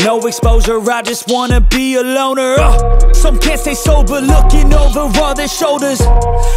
No exposure, I just wanna be a loner. Some can't stay sober, looking over all their shoulders,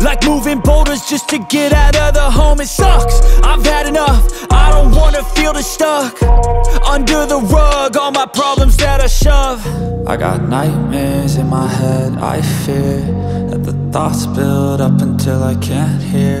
like moving boulders just to get out of the home. It sucks, I've had enough, I don't wanna feel the stuck under the rug, all my problems that I shove. I got nightmares in my head, I fear that the thoughts build up until I can't hear,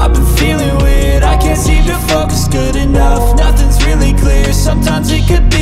I've been feeling weird, I can't seem to focus good enough, nothing's really clear, sometimes it could be